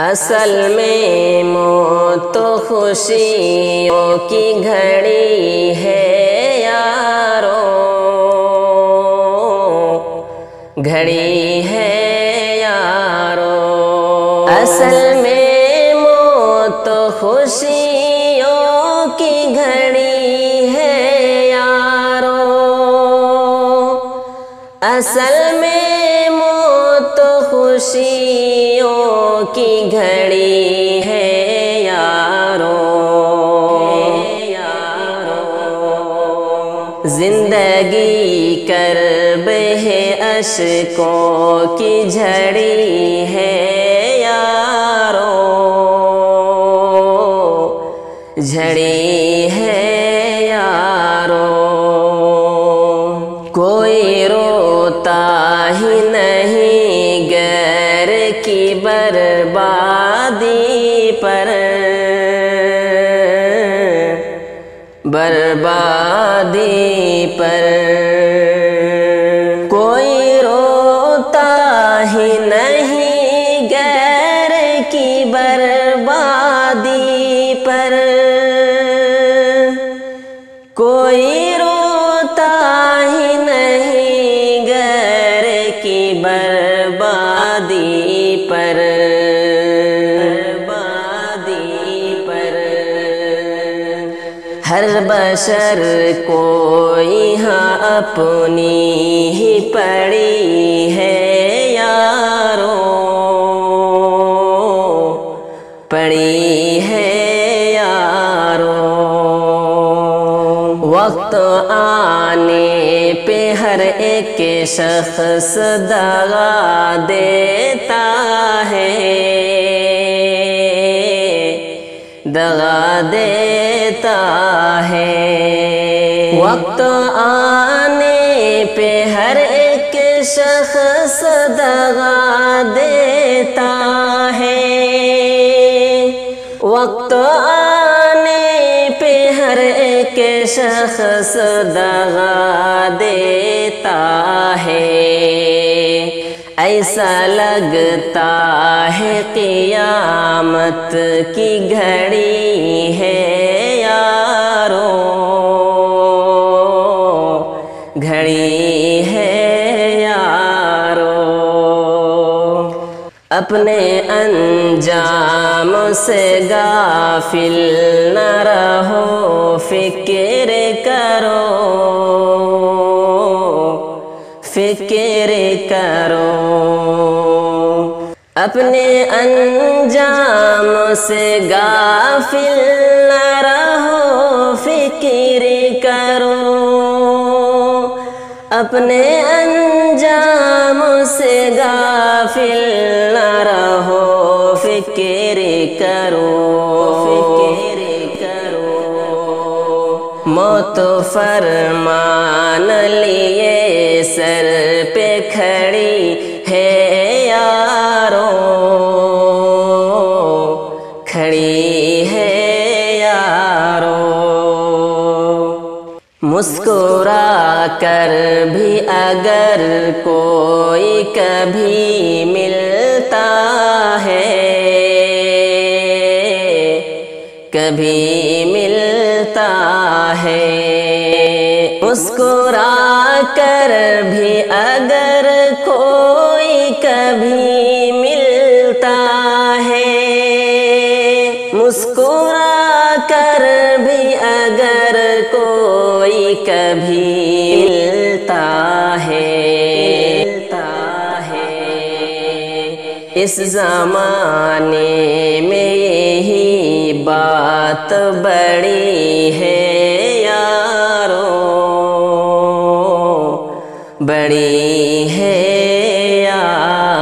असल में मौत तो खुशियों की घड़ी है यारो, घड़ी है यारो। असल में मौत तो खुशियों की घड़ी है यारो। असल में मौत तो खुशियों की घड़ी है यारो, यारो। जिंदगी कर्ब है अशकों की झड़ी है यारो, झड़ी है यारो। कोई रोता ही नहीं घर की बर्बादी पर, बर्बादी पर। कोई रोता ही नहीं घर की बर्बादी पर, कोई रोता ही नहीं घर की बर्बादी पर, बर्बादी पर। हर बशर को यहाँ अपनी ही पड़ी है यारो, पड़ी है यारो। वक्त आने पे हर एक शख्स दगा देता है, दगा देता है। वक्त आने पे हर एक शख्स दगा देता है, वक्त आने पे हर एक शख्स दगा देता है। ऐसा लगता है क़ियामत की घड़ी है यारो, घड़ी है यारो। अपने अंजाम से गाफिल न रहो फिक्र करो, फिक्र करो। अपने अंजाम से गाफिल न रहो फिक्र करो, अपने अंजाम से गाफिल न रहो फिक्र करो, फिक्र करो। मौत फरमान लिए सर पे खड़ी है यारो, खड़ी है यारो। मुस्कुरा कर भी अगर कोई कभी मिलता है, कभी मिलता है। मुस्कुरा कर भी अगर कोई कभी मिलता है, मुस्कुरा कर भी अगर कोई कभी मिलता है, मिलता है। इस ज़माने में यही बात बड़ी है यारो, बड़ी है यार।